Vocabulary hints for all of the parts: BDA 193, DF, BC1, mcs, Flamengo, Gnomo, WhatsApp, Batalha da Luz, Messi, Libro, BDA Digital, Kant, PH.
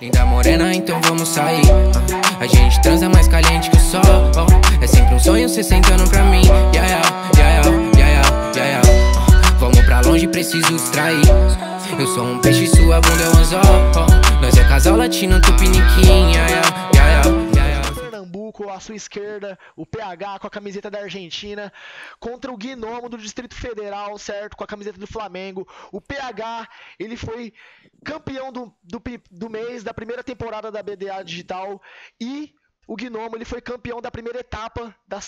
Linda morena, então vamos sair. A gente transa mais caliente que o sol. É sempre um sonho cê sentando pra mim. Yeah, yeah, yeah, yeah, yeah, yeah. Vamos pra longe, preciso distrair. Eu sou um peixe, sua bunda é um anzol. Nós é casal latino, tupiniquim. Yeah, yeah, yeah, yeah. À sua esquerda, o PH com a camiseta da Argentina, contra o Gnomo do Distrito Federal, certo? Com a camiseta do Flamengo. O PH, ele foi campeão do mês da primeira temporada da BDA Digital e o Gnomo, ele foi campeão da primeira etapa da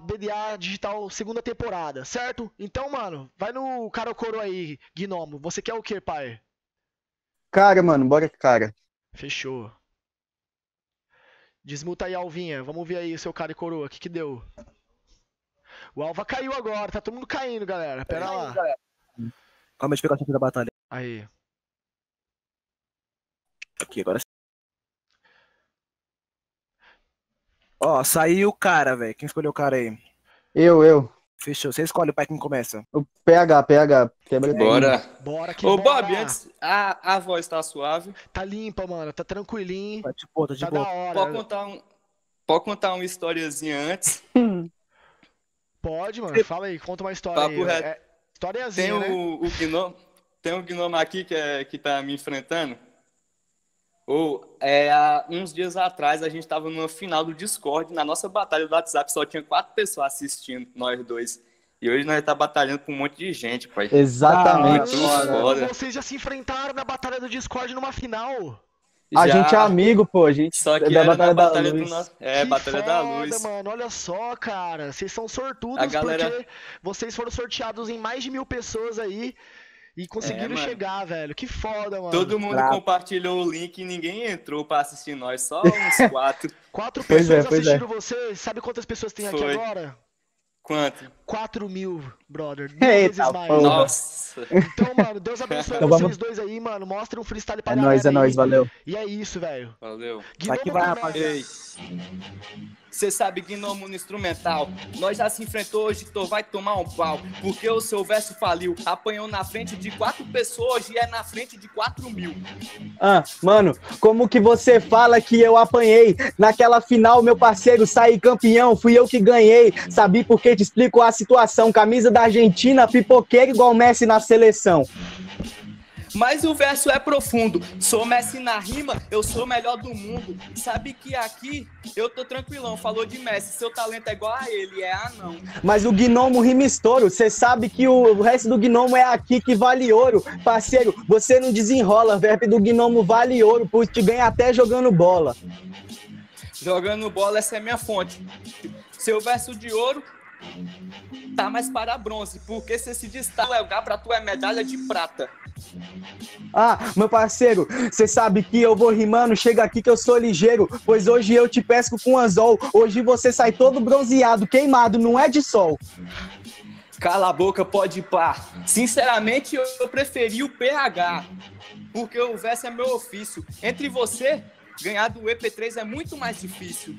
BDA Digital segunda temporada, certo? Então, mano, vai no cara ou coro aí, Gnomo. Você quer o que, pai? Cara, mano, bora cara. Fechou. Desmuta aí, Alvinha. Vamos ver aí o seu cara e coroa. O que que deu? O Alva caiu agora. Tá todo mundo caindo, galera. Pera lá. Olha a modificação da batalha. Aí. Aqui, agora sim. Ó, saiu o cara, velho. Quem escolheu o cara aí? Eu. Fechou. Você escolhe o pai, quem começa. O PH. Quebra aí. Bora que ô, Bob, antes, a voz tá suave. Tá limpa, mano. Tá tranquilinho. Tá de boa, tá de boa. Da hora. Pode contar uma historiazinha antes? Pode, mano. Fala aí. Conta uma história aí. Historiazinha, tem né? Tem um gnomo aqui que tá me enfrentando. Há uns dias atrás a gente tava numa final do Discord, na nossa batalha do WhatsApp só tinha 4 pessoas assistindo, nós dois. E hoje nós tá batalhando com um monte de gente, pai. Exatamente. Vocês já se enfrentaram na batalha do Discord numa final? A gente é amigo, pô, a gente. Só que é batalha da Luz. Batalha da Luz. Mano, olha só, cara, vocês são sortudos porque vocês foram sorteados em mais de 1000 pessoas aí. E conseguiram chegar, velho. Que foda, mano. Todo mundo compartilhou o link e ninguém entrou pra assistir nós. Só uns 4. 4 pessoas assistiram você. Sabe quantas pessoas tem aqui agora? Quanto? 4.000, brother. Eita, mais. Nossa. Então, mano, Deus abençoe então, vocês dois aí, mano. Mostra um freestyle pra galera. É nóis, valeu. E é isso, velho. Valeu. Vai que vai, rapaz. Você sabe, Gnomo no instrumental, nós já se enfrentou hoje, tu vai tomar um pau, porque o seu verso faliu, apanhou na frente de 4 pessoas e é na frente de 4.000. Ah, mano, como que você fala que eu apanhei? Naquela final, meu parceiro, saí campeão, fui eu que ganhei, sabe por que? Te explico a situação, camisa da Argentina, pipoqueiro igual Messi na seleção. Mas o verso é profundo, sou Messi na rima, eu sou o melhor do mundo. Sabe que aqui eu tô tranquilão, falou de Messi, seu talento é igual a ele, é anão. Mas o Gnomo rima estouro, cê sabe que o resto do Gnomo é aqui que vale ouro. Parceiro, você não desenrola, verbo do Gnomo vale ouro, pois te ganha até jogando bola. Jogando bola, essa é minha fonte. Seu verso de ouro tá mais para bronze, porque se esse destaca pra tu é medalha de prata. Ah, meu parceiro, cê sabe que eu vou rimando, chega aqui que eu sou ligeiro, pois hoje eu te pesco com anzol, hoje você sai todo bronzeado, queimado, não é de sol. Cala a boca, pode pá. Sinceramente, eu preferi o PH, porque o verso é meu ofício. Entre você, ganhar do EP3 é muito mais difícil.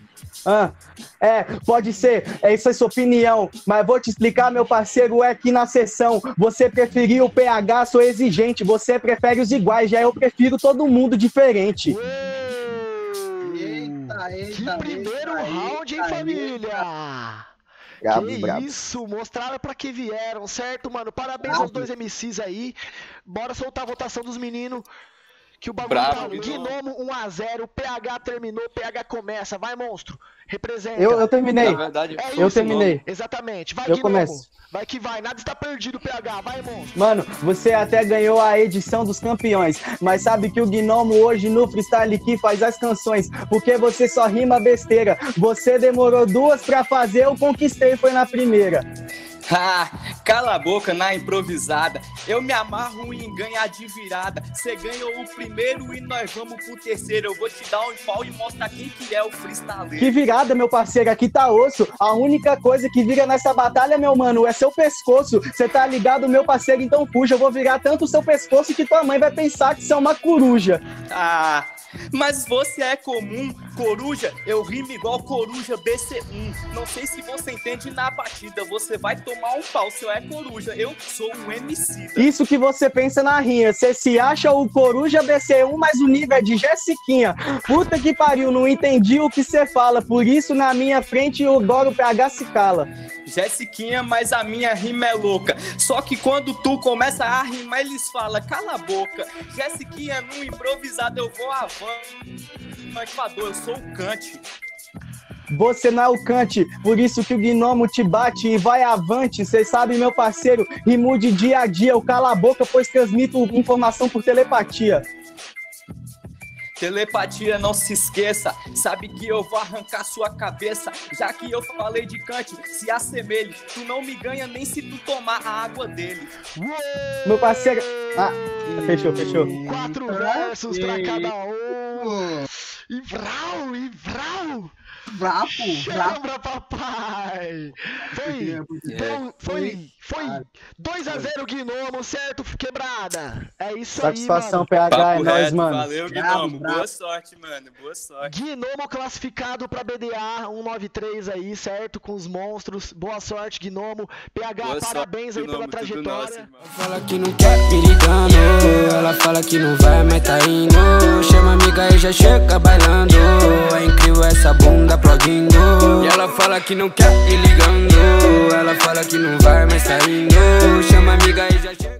Ah, pode ser, essa é sua opinião, mas vou te explicar, meu parceiro, é que na sessão você preferiu o PH, sou exigente, você prefere os iguais, já eu prefiro todo mundo diferente. Eita, primeiro round, hein, família? Bravo. Isso, mostraram pra que vieram, certo, mano? Parabéns aos dois MCs aí, bora soltar a votação dos meninos. Que o bagulho tá Gnomo 1x0, PH terminou, PH começa, vai monstro, representa. Eu terminei, na verdade, eu terminei. Exatamente, vai Gnomo, começo. Vai que vai, nada está perdido, PH, vai monstro. Mano, você até ganhou a edição dos campeões, mas sabe que o Gnomo hoje no freestyle que faz as canções, porque você só rima besteira, você demorou 2 pra fazer, eu conquistei, foi na primeira. Ah, cala a boca na improvisada, eu me amarro em ganhar de virada. Você ganhou o primeiro e nós vamos pro terceiro. Eu vou te dar um pau e mostrar quem que é o freestyleiro. Que virada, meu parceiro, aqui tá osso. A única coisa que vira nessa batalha, meu mano, é seu pescoço. Você tá ligado, meu parceiro, então puxa. Eu vou virar tanto o seu pescoço que tua mãe vai pensar que você é uma coruja. Ah, mas você é comum. Coruja, eu rimo igual coruja BC1. Não sei se você entende na batida, você vai tomar um pau, se eu é coruja, eu sou um MC. Isso que você pensa na rinha, você se acha o coruja BC1, mas o nível é de Jessiquinha. Puta que pariu, não entendi o que você fala, por isso na minha frente eu adoro o PH se cala. Jessiquinha, mas a minha rima é louca. Só que quando tu começa a rimar, eles falam, cala a boca. Jessiquinha, no improvisado eu vou avando. Eu sou o Kant. Você não é o Kant, por isso que o Gnomo te bate e vai avante. Vocês sabem, meu parceiro, rimo de dia a dia. Eu cala a boca, pois transmito informação por telepatia. Telepatia, não se esqueça, sabe que eu vou arrancar sua cabeça. Já que eu falei de Kant, se assemelhe. Tu não me ganha nem se tu tomar a água dele. Meu parceiro... Ah, fechou. 4 versos pra cada um. E vral, e vral. Brapo. Pra papai. Foi. 2-0 Gnomo, certo? Quebrada. É isso. Satisfação, aí, mano. PH, é nóis, mano. Valeu, Gnomo. Boa sorte, mano. Boa sorte. Gnomo classificado pra BDA 193 aí, certo? Com os monstros. Boa sorte, Gnomo. PH, boa parabéns sorte, aí Gnomo, pela trajetória. Ela fala que não quer me ligando. Ela fala que não vai, mas tá indo. Chama amiga e já chega bailando. É incrível essa bunda. Aplaudindo. E ela fala que não quer me ligando. Ela fala que não vai mais saindo. Chama amiga e já chega.